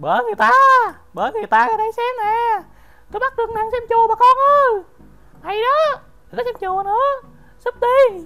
Bớ người ta cái đây xem nè. Tôi bắt được nàng xem chùa bà con ơi. Hay đó, đừng có xem chùa nữa. Sắp đi.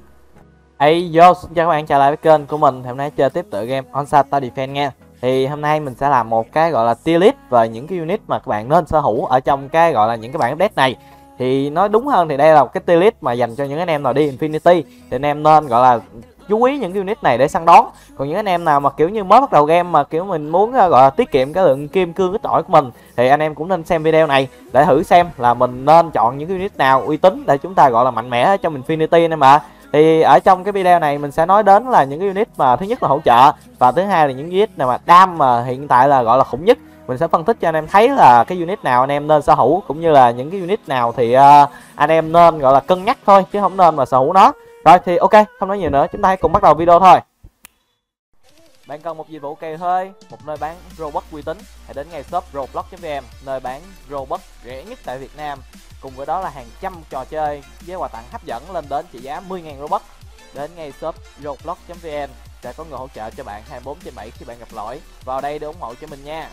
Hey yo, xin chào các bạn, trở lại với kênh của mình. Hôm nay chơi tiếp tựa game Onslaught Defense nha. Thì hôm nay mình sẽ làm một cái gọi là tier list về những cái unit mà các bạn nên sở hữu ở trong cái gọi là những cái bản update này. Thì nói đúng hơn thì đây là một cái tier list mà dành cho những anh em nào đi Infinity. Thì anh em nên gọi là chú ý những unit này để săn đón. Còn những anh em nào mà kiểu như mới bắt đầu game mà kiểu mình muốn gọi là tiết kiệm cái lượng kim cương cái tỏi của mình, thì anh em cũng nên xem video này để thử xem là mình nên chọn những unit nào uy tín để chúng ta gọi là mạnh mẽ trong Infinity anh mà. Thì ở trong cái video này mình sẽ nói đến là những cái unit mà thứ nhất là hỗ trợ, và thứ hai là những unit nào mà đam mà hiện tại là gọi là khủng nhất. Mình sẽ phân tích cho anh em thấy là cái unit nào anh em nên sở hữu, cũng như là những cái unit nào thì anh em nên gọi là cân nhắc thôi chứ không nên mà sở hữu nó. Rồi thì ok, không nói nhiều nữa, chúng ta hãy cùng bắt đầu video thôi. Bạn cần một dịch vụ kề hơi, một nơi bán Robux uy tín, hãy đến ngay shop roblox.vn, nơi bán Robux rẻ nhất tại Việt Nam. Cùng với đó là hàng trăm trò chơi với quà tặng hấp dẫn lên đến trị giá 10.000 Robux. Đến ngay shop roblox.vn sẽ có người hỗ trợ cho bạn 24/7 khi bạn gặp lỗi. Vào đây để ủng hộ cho mình nha.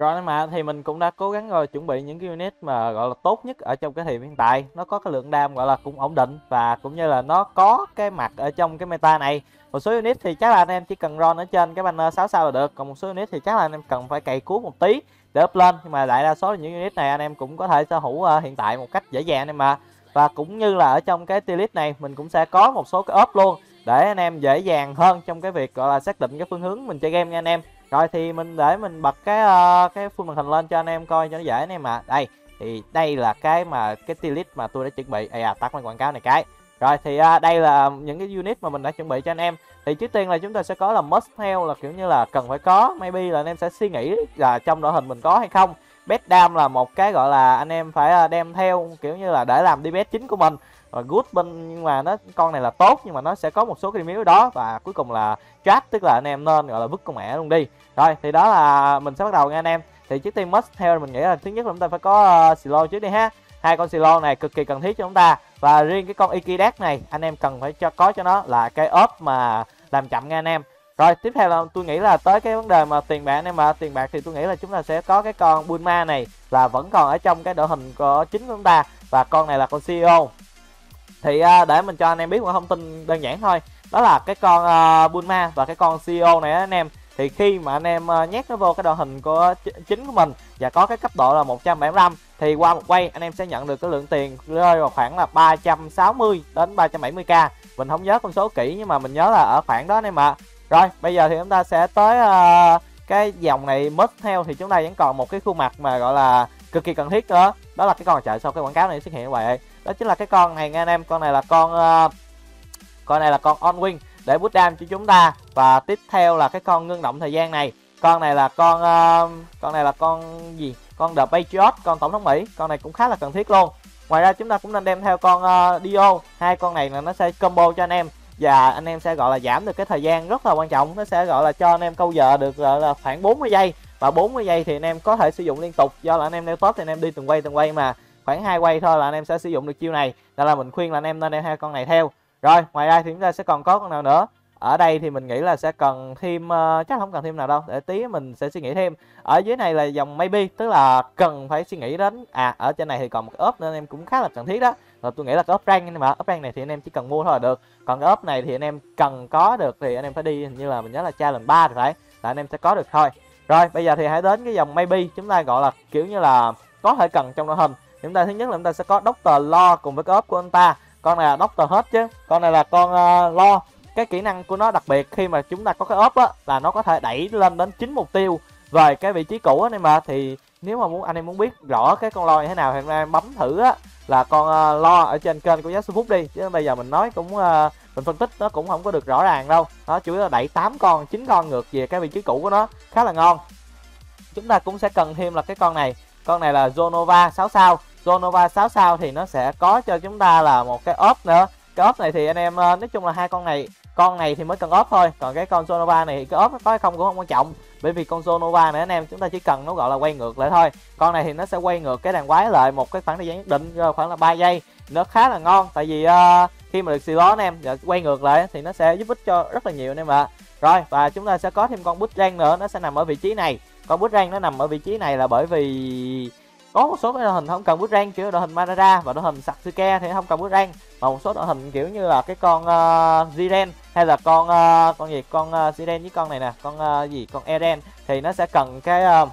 Rồi mà thì mình cũng đã cố gắng rồi chuẩn bị những cái unit mà gọi là tốt nhất ở trong cái thị hiện tại. Nó có cái lượng đam gọi là cũng ổn định, và cũng như là nó có cái mặt ở trong cái meta này. Một số unit thì chắc là anh em chỉ cần ron ở trên cái banner 6 sao là được. Còn một số unit thì chắc là anh em cần phải cày cuốc một tí để up lên. Nhưng mà đại đa số là những unit này anh em cũng có thể sở hữu hiện tại một cách dễ dàng anh em mà. Và cũng như là ở trong cái tier list này mình cũng sẽ có một số cái up luôn, để anh em dễ dàng hơn trong cái việc gọi là xác định cái phương hướng mình chơi game nha anh em. Rồi thì mình để mình bật cái full màn hình lên cho anh em coi cho nó dễ anh em ạ. Đây thì đây là cái mà cái tier list mà tôi đã chuẩn bị. Tắt quảng cáo này cái. Rồi thì đây là những cái unit mà mình đã chuẩn bị cho anh em. Thì trước tiên là chúng ta sẽ có là must have, là kiểu như là cần phải có. Maybe là anh em sẽ suy nghĩ là trong đội hình mình có hay không. Bet dam là một cái gọi là anh em phải đem theo kiểu như là để làm DPS chính của mình. Rồi good bên, nhưng mà nó con này là tốt nhưng mà nó sẽ có một số cái điểm yếu đó. Và cuối cùng là trash, tức là anh em nên gọi là vứt con mẹ luôn đi. Rồi thì đó là mình sẽ bắt đầu nha anh em. Thì trước tiên must theo mình nghĩ là thứ nhất là chúng ta phải có silo trước đi ha. Hai con silo này cực kỳ cần thiết cho chúng ta, và riêng cái con Ikidac này anh em cần phải có cho nó là cái ốp mà làm chậm nha anh em. Rồi tiếp theo là tôi nghĩ là tới cái vấn đề mà tiền bạc anh em ạ. Tiền bạc thì tôi nghĩ là chúng ta sẽ có cái con Bulma này là vẫn còn ở trong cái đội hình của chính của chúng ta, và con này là con CEO. Thì để mình cho anh em biết một thông tin đơn giản thôi, đó là cái con Bulma và cái con CEO này anh em, thì khi mà anh em nhét nó vô cái đội hình của chính của mình và có cái cấp độ là 175 thì qua một quay anh em sẽ nhận được cái lượng tiền rơi vào khoảng là 360 đến 370k. Mình không nhớ con số kỹ nhưng mà mình nhớ là ở khoảng đó anh em ạ. Rồi bây giờ thì chúng ta sẽ tới cái dòng này mất theo. Thì chúng ta vẫn còn một cái khuôn mặt mà gọi là cực kỳ cần thiết nữa, đó là cái con trời sau cái quảng cáo này xuất hiện các bạn. Đó chính là cái con này nha anh em. Con này là con on wing để boost dam cho chúng ta. Và tiếp theo là cái con ngưng động thời gian này. Con này là con gì? Con The Patriot, con tổng thống Mỹ. Con này cũng khá là cần thiết luôn. Ngoài ra chúng ta cũng nên đem theo con Dio. Hai con này là nó sẽ combo cho anh em, và anh em sẽ gọi là giảm được cái thời gian rất là quan trọng. Nó sẽ gọi là cho anh em câu giờ được là khoảng 40 giây. Và 40 giây thì anh em có thể sử dụng liên tục, do là anh em neo top thì anh em đi từng quay mà. Khoảng 2 quay thôi là anh em sẽ sử dụng được chiêu này. Nên là mình khuyên là anh em nên đem hai con này theo. Rồi ngoài ra thì chúng ta sẽ còn có con nào nữa? Ở đây thì mình nghĩ là sẽ cần thêm, chắc không cần thêm nào đâu, để tí mình sẽ suy nghĩ thêm. Ở dưới này là dòng maybe, tức là cần phải suy nghĩ đến. Ở trên này thì còn một cái ốp nữa anh em cũng khá là cần thiết đó. Rồi tôi nghĩ là cái ốp rank, nhưng mà ốp rank này thì anh em chỉ cần mua thôi là được. Còn cái ốp này thì anh em cần có được thì anh em phải đi, hình như là mình nhớ là challenge 3 thì phải, là anh em sẽ có được thôi. Rồi bây giờ thì hãy đến cái dòng maybe chúng ta gọi là kiểu như là có thể cần trong đội hình. Chúng ta thứ nhất là chúng ta sẽ có Doctor Lo cùng với cái ốp của anh ta. Con này là Doctor hết chứ, con này là con Lo. Cái kỹ năng của nó đặc biệt khi mà chúng ta có cái ốp á, là nó có thể đẩy lên đến 9 mục tiêu về cái vị trí cũ anh em ạ. Thì nếu mà anh em muốn biết rõ cái con Lo như thế nào thì anh em bấm thử á, là con Lo ở trên kênh của Giáo Sư Phúc đi. Chứ bây giờ mình nói cũng mình phân tích nó cũng không có được rõ ràng đâu. Nó chủ yếu là đẩy 8 con, 9 con ngược về cái vị trí cũ của nó, khá là ngon. Chúng ta cũng sẽ cần thêm là cái con này. Con này là Zonova 6 sao. Zonova 6 sao thì nó sẽ có cho chúng ta là một cái ốp nữa. Cái ốp này thì anh em nói chung là hai con này thì mới cần ốp thôi. Còn cái con Zonova này thì cái ốp nó có hay không cũng không quan trọng, bởi vì con Zonova này anh em chúng ta chỉ cần nó gọi là quay ngược lại thôi. Con này thì nó sẽ quay ngược cái đàn quái lại một cái khoảng thời gian nhất định, khoảng là 3 giây. Nó khá là ngon, tại vì khi mà được xì ló anh em quay ngược lại thì nó sẽ giúp ích cho rất là nhiều anh em ạ. Rồi, và chúng ta sẽ có thêm con Butrang nữa, nó sẽ nằm ở vị trí này. Con Butrang nó nằm ở vị trí này là bởi vì có một số cái đội hình không cần Butrang, kiểu đội hình Madara và đội hình Satsuki thì không cần Butrang. Và một số đội hình kiểu như là cái con Jiren hay là con Jiren với con này nè, con Eren thì nó sẽ cần cái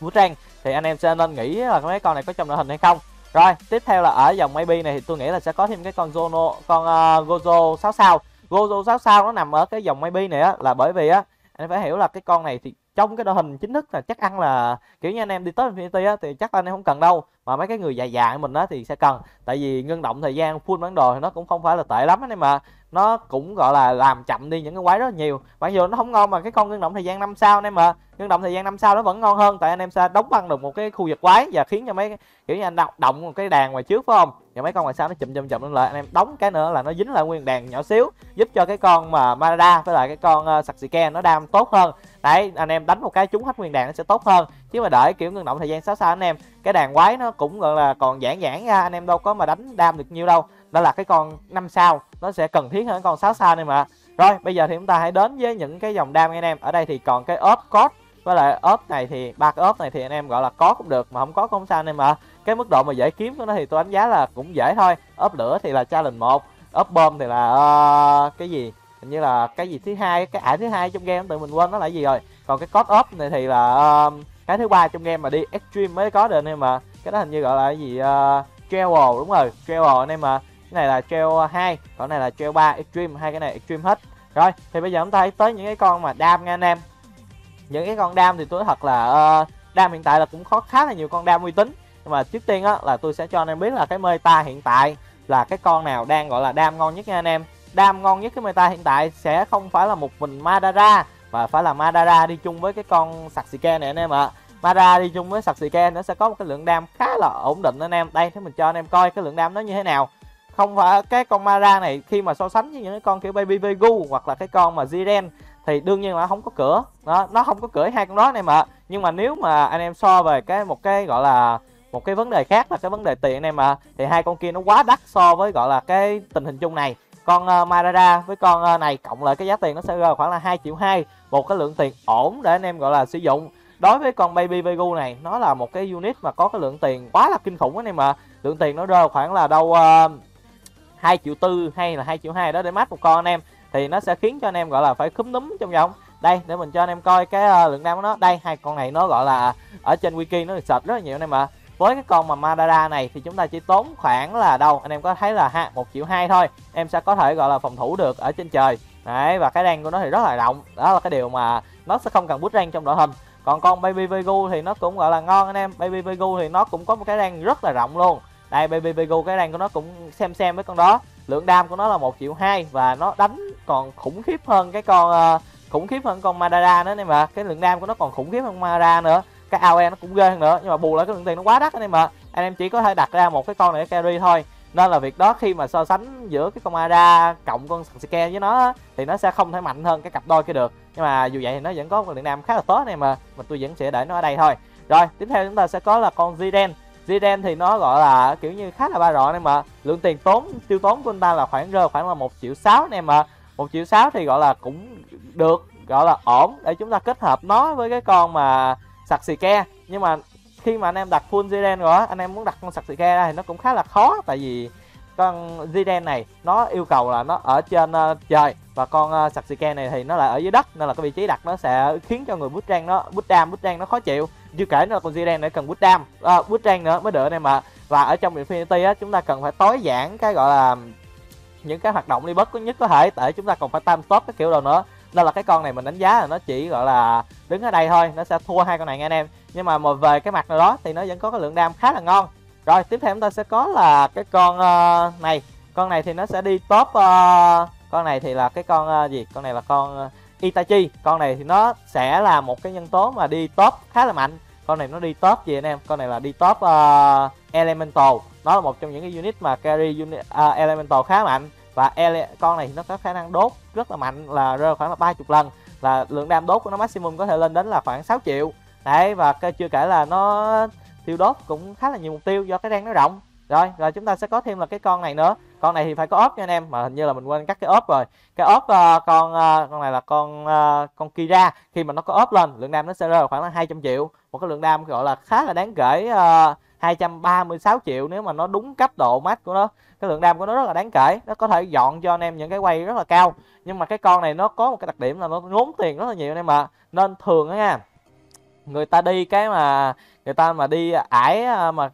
Butrang. Thì anh em sẽ nên nghĩ là mấy con này có trong đội hình hay không. Rồi, tiếp theo là ở dòng maybe này thì tôi nghĩ là sẽ có thêm cái con Gozo 6 sao. Gozo 6 sao nó nằm ở cái dòng maybe này á, là bởi vì á anh phải hiểu là cái con này thì trong cái đội hình chính thức là chắc ăn là kiểu như anh em đi tới Infinity á thì chắc anh em không cần đâu, mà mấy cái người già già của mình á thì sẽ cần, tại vì ngưng động thời gian full bản đồ thì nó cũng không phải là tệ lắm anh em, mà nó cũng gọi là làm chậm đi những cái quái rất là nhiều. Mặc dù nó không ngon mà cái con ngưng động thời gian 5 sao anh em, mà ngưng động thời gian 5 sao nó vẫn ngon hơn, tại anh em sẽ đóng băng được một cái khu vực quái và khiến cho mấy kiểu như anh động một cái đàn ngoài trước phải không, và mấy con ngoài sau nó chụm lên lại anh em đóng cái nữa là nó dính lại nguyên đàn nhỏ xíu, giúp cho cái con mà Madara với lại cái con Satsuki nó đam tốt hơn. Đấy, anh em đánh một cái trúng hết nguyên đàn nó sẽ tốt hơn, chứ mà đợi kiểu ngưng động thời gian 6 sao anh em cái đàn quái nó cũng gọi là còn giãn giãn ra, anh em đâu có mà đánh đam được nhiều đâu. Đó là cái con 5 sao nó sẽ cần thiết hơn con 6 sao này mà. Rồi bây giờ thì chúng ta hãy đến với những cái dòng đam anh em. Ở đây thì còn cái ốp code với lại ốp này, thì ba cái ốp này thì anh em gọi là có cũng được mà không có cũng không sao anh em ạ. Cái mức độ mà dễ kiếm của nó thì tôi đánh giá là cũng dễ thôi. Ốp lửa thì là challenge 1, ốp bom thì là cái gì hình như là cái gì thứ hai, cái ải thứ hai trong game tự mình quên nó là gì rồi. Còn cái code ốp này thì là cái thứ ba trong game mà đi extreme mới có được anh em ạ. Cái đó hình như gọi là cái gì travel, đúng rồi travel anh em ạ. Cái này là treo 2, còn này là treo 3 extreme, hai cái này extreme hết. Rồi thì bây giờ chúng ta hãy tới những cái con mà đam nha anh em. Những cái con đam thì tôi thật là đam hiện tại là cũng có khá là nhiều con đam uy tín, nhưng mà trước tiên á là tôi sẽ cho anh em biết là cái meta hiện tại là cái con nào đang gọi là đam ngon nhất nha anh em. Đam ngon nhất cái meta hiện tại sẽ không phải là một mình Madara, mà phải là Madara đi chung với cái con Satsuki này anh em ạ. Madara đi chung với Satsuki nó sẽ có một cái lượng đam khá là ổn định anh em. Đây thì mình cho anh em coi cái lượng đam nó như thế nào. Không phải cái con Madara này khi mà so sánh với những cái con kiểu Baby Vegu hoặc là cái con mà Jiren thì đương nhiên là không có cửa đó, nó không có cửa hai con đó anh em ạ. Nhưng mà nếu mà anh em so về cái một cái gọi là một cái vấn đề khác là cái vấn đề tiền anh em ạ, thì hai con kia nó quá đắt so với gọi là cái tình hình chung này. Con Madara với con này cộng lại cái giá tiền nó sẽ rơi khoảng là 2,2 triệu, một cái lượng tiền ổn để anh em gọi là sử dụng. Đối với con Baby Vegu này nó là một cái unit mà có cái lượng tiền quá là kinh khủng anh em ạ. Lượng tiền nó rơi khoảng là đâu 2,4 triệu hay là 2,2 triệu đó để match một con anh em, thì nó sẽ khiến cho anh em gọi là phải khúm núm trong vòng. Đây để mình cho anh em coi cái lượng đam của nó. Đây hai con này nó gọi là ở trên wiki nó được search rất là nhiều anh em ạ. Với cái con mà Madara này thì chúng ta chỉ tốn khoảng là đâu anh em có thấy là 1,2 triệu thôi, em sẽ có thể gọi là phòng thủ được ở trên trời. Đấy, và cái rank của nó thì rất là rộng, đó là cái điều mà nó sẽ không cần boost rank trong đội hình. Còn con Baby Vegu thì nó cũng gọi là ngon anh em. Baby Vegu thì nó cũng có một cái rank rất là rộng luôn. Đây Baby Vegu cái rank của nó cũng xem với con đó. Lượng đam của nó là 1,2 triệu và nó đánh còn khủng khiếp hơn cái con con Madara nữa anh em ạ. Cái lượng đam của nó còn khủng khiếp hơn Madara nữa. Cái AoE nó cũng ghê hơn nữa, nhưng mà bù lại cái lượng tiền nó quá đắt anh em ạ. Anh em chỉ có thể đặt ra một cái con này để carry thôi. Nên là việc đó khi mà so sánh giữa cái con Madara cộng con Sasuke với nó thì nó sẽ không thể mạnh hơn cái cặp đôi kia được. Nhưng mà dù vậy thì nó vẫn có một lượng đam khá là tốt anh em ạ, mà tôi vẫn sẽ để nó ở đây thôi. Rồi, tiếp theo chúng ta sẽ có là con Jiren. Jiren thì nó gọi là kiểu như khá là ba rọ anh em ạ. Lượng tiền tiêu tốn của anh ta là khoảng là 1,6 triệu anh em ạ. 1,6 triệu thì gọi là cũng được, gọi là ổn để chúng ta kết hợp nó với cái con mà Satsuki. Nhưng mà khi mà anh em đặt full Jiren rồi, anh em muốn đặt con Satsuki ra thì nó cũng khá là khó, tại vì con Jiren này nó yêu cầu là nó ở trên trời, và con Satsuki này thì nó lại ở dưới đất, nên là cái vị trí đặt nó sẽ khiến cho người boost rank nó khó chịu. Chưa kể nó là con Jiren này cần boost rank nữa mới được anh em ạ. Và ở trong Infinity á, chúng ta cần phải tối giản cái gọi là những cái hoạt động đi bất nhất có thể, tại chúng ta còn phải time stop cái kiểu đồ nữa. Nên là cái con này mình đánh giá là nó chỉ gọi là đứng ở đây thôi, nó sẽ thua hai con này nha anh em. Nhưng mà về cái mặt nào đó thì nó vẫn có cái lượng đam khá là ngon. Rồi tiếp theo chúng ta sẽ có là cái con này. Con này thì nó sẽ đi top. Con này thì là cái con gì? Con này là con Itachi. Con này thì nó sẽ là một cái nhân tố mà đi top khá là mạnh. Con này nó đi top gì anh em? Con này là đi top Elemental. Nó là một trong những cái unit mà carry unit, Elemental khá mạnh. Và con này thì nó có khả năng đốt rất là mạnh, là rơi khoảng là 30 lần. Là lượng đam đốt của nó maximum có thể lên đến là khoảng 6 triệu. Đấy, và chưa kể là nó tiêu đốt cũng khá là nhiều mục tiêu do cái rank nó rộng. Rồi chúng ta sẽ có thêm là cái con này nữa. Con này thì phải có ốp nha anh em, mà hình như là mình quên cắt cái ốp rồi. Cái ốp con này là con Kira, khi mà nó có ốp lên lượng đam nó sẽ rơi vào khoảng là 200 triệu. Một cái lượng đam gọi là khá là đáng kể, 236 triệu nếu mà nó đúng cấp độ max của nó. Cái lượng đam của nó rất là đáng kể, nó có thể dọn cho anh em những cái quay rất là cao. Nhưng mà cái con này nó có một cái đặc điểm là nó ngốn tiền rất là nhiều anh em ạ. Nên thường đó nha, người ta đi cái mà người ta mà đi ải mà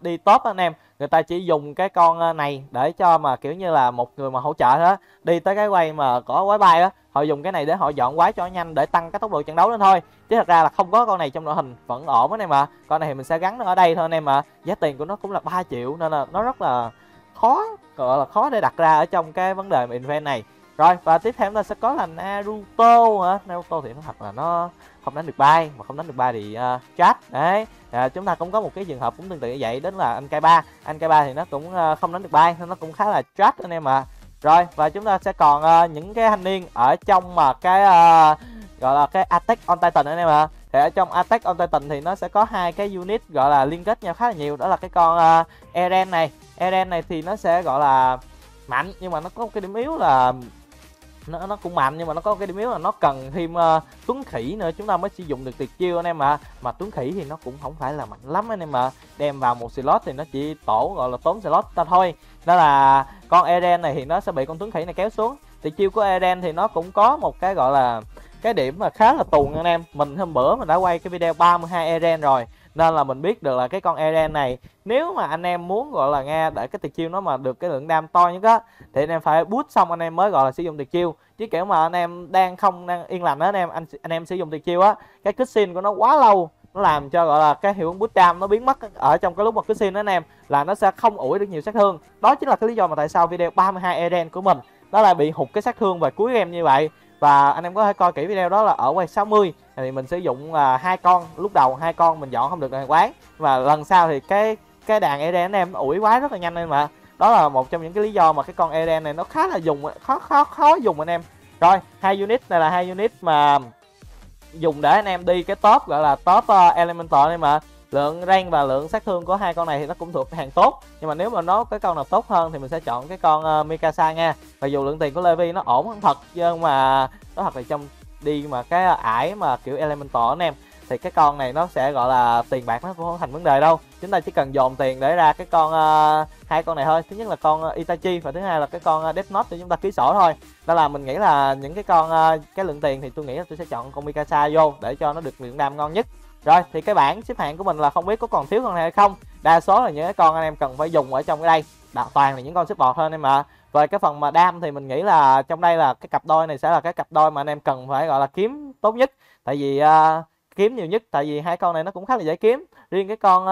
đi top anh em, người ta chỉ dùng cái con này để cho mà kiểu như là một người mà hỗ trợ đó, đi tới cái quay mà có quái bay á, họ dùng cái này để họ dọn quái cho nhanh để tăng cái tốc độ trận đấu lên thôi. Chứ thật ra là không có con này trong đội hình vẫn ổn anh em ạ. Con này thì mình sẽ gắn nó ở đây thôi anh em ạ. Giá tiền của nó cũng là 3 triệu nên là nó rất là khó, gọi là khó để đặt ra ở trong cái vấn đề event này. Rồi và tiếp theo chúng ta sẽ có là Naruto hả? Naruto thì nó thật là nó không đánh được bay, mà không đánh được bay thì chat đấy. Chúng ta cũng có một cái trường hợp cũng tương tự như vậy, đến là anh K3. Anh K3 thì nó cũng không đánh được bay nên nó cũng khá là chat anh em ạ. Rồi và chúng ta sẽ còn những cái thanh niên ở trong mà cái gọi là cái Attack on Titan anh em ạ. Thì ở trong Attack on Titan thì nó sẽ có hai cái unit gọi là liên kết nhau khá là nhiều, đó là cái con Eren này. Eren này thì nó sẽ gọi là mạnh nhưng mà nó có một cái điểm yếu là nó cũng mạnh nhưng mà nó có cái điểm yếu là nó cần thêm tuấn khỉ nữa chúng ta mới sử dụng được tuyệt chiêu anh em ạ. Mà tuấn khỉ thì nó cũng không phải là mạnh lắm anh em ạ. Đem vào một slot thì nó chỉ gọi là tốn slot ta thôi. Đó là con Eren này thì nó sẽ bị con tuấn khỉ này kéo xuống. Tuyệt chiêu của Eren thì nó cũng có một cái gọi là cái điểm mà khá là tuồn anh em. Mình hôm bữa mình đã quay cái video 32 Eren rồi nên là mình biết được là cái con Eren này, nếu mà anh em muốn gọi là nghe để cái tuyệt chiêu nó mà được cái lượng đam to nhất á thì anh em phải boost xong anh em mới gọi là sử dụng tuyệt chiêu. Chứ kiểu mà anh em đang yên lành đó anh em sử dụng tuyệt chiêu á, cái cutscene của nó quá lâu, nó làm cho gọi là cái hiệu ứng boost đam nó biến mất ở trong cái lúc mà cutscene đó anh em, là nó sẽ không ủi được nhiều sát thương. Đó chính là cái lý do mà tại sao video 32 Eren của mình nó lại bị hụt cái sát thương về cuối game như vậy. Và anh em có thể coi kỹ video đó là ở quay 60 thì mình sử dụng hai con, lúc đầu hai con mình dọn không được đàn quái và lần sau thì cái đàn Eren anh em ủi quái rất là nhanh em ạ. Đó là một trong những cái lý do mà cái con Eren này nó khá là khó dùng anh em. Rồi hai unit này là hai unit mà dùng để anh em đi cái top gọi là top elemental anh em ạ. Lượng rank và lượng sát thương của hai con này thì nó cũng thuộc hàng tốt, nhưng mà nếu mà nó cái con nào tốt hơn thì mình sẽ chọn cái con Mikasa nha. Mặc dù lượng tiền của Levi nó ổn hơn thật, nhưng mà nó thật là trong đi mà cái ải mà kiểu elemental anh em thì cái con này nó sẽ gọi là tiền bạc nó cũng không thành vấn đề đâu. Chúng ta chỉ cần dồn tiền để ra cái con hai con này thôi. Thứ nhất là con Itachi và thứ hai là cái con Death Note để chúng ta ký sổ thôi. Đó là mình nghĩ là những cái con cái lượng tiền thì tôi nghĩ là tôi sẽ chọn con Mikasa vô để cho nó được lượng đam ngon nhất. Rồi thì cái bảng xếp hạng của mình là không biết có còn thiếu con này hay không. Đa số là những cái con anh em cần phải dùng ở trong cái đây toàn là những con support thôi anh em ạ. Về cái phần mà đam thì mình nghĩ là trong đây là cái cặp đôi này sẽ là cái cặp đôi mà anh em cần phải gọi là kiếm tốt nhất, tại vì kiếm nhiều nhất, tại vì hai con này nó cũng khá là dễ kiếm. Riêng cái con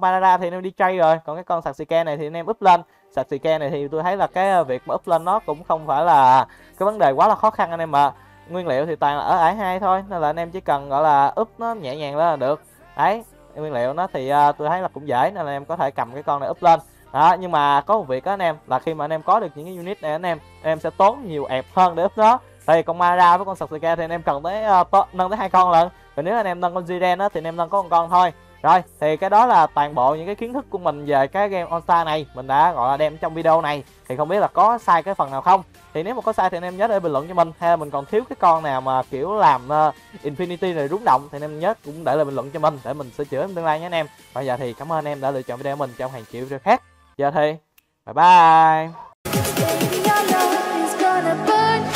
Madara thì anh em đi chơi rồi, còn cái con Satsuki này thì anh em up lên. Satsuki này thì tôi thấy là cái việc mà up lên nó cũng không phải là cái vấn đề quá là khó khăn anh em ạ. Nguyên liệu thì toàn là ở ải 2 thôi nên là anh em chỉ cần gọi là up nó nhẹ nhàng lên là được đấy. Nguyên liệu nó thì tôi thấy là cũng dễ nên là em có thể cầm cái con này up lên đó. Nhưng mà có một việc đó anh em, là khi mà anh em có được những cái unit này anh em sẽ tốn nhiều ẹp hơn để up nó. Thì con Mara với con Sasuke thì anh em cần tới nâng tới hai con lận, và nếu anh em nâng con Jiren đó thì anh em nâng có một con thôi. Rồi thì cái đó là toàn bộ những cái kiến thức của mình về cái game Onslaught này mình đã gọi là đem trong video này. Thì không biết là có sai cái phần nào không, thì nếu mà có sai thì anh em nhớ để bình luận cho mình, hay là mình còn thiếu cái con nào mà kiểu làm Infinity này rúng động thì anh em nhớ cũng để lại bình luận cho mình để mình sửa chữa trong tương lai nhé anh em. Bây giờ thì cảm ơn anh em đã lựa chọn video của mình trong hàng triệu video khác. Giờ thì bye bye.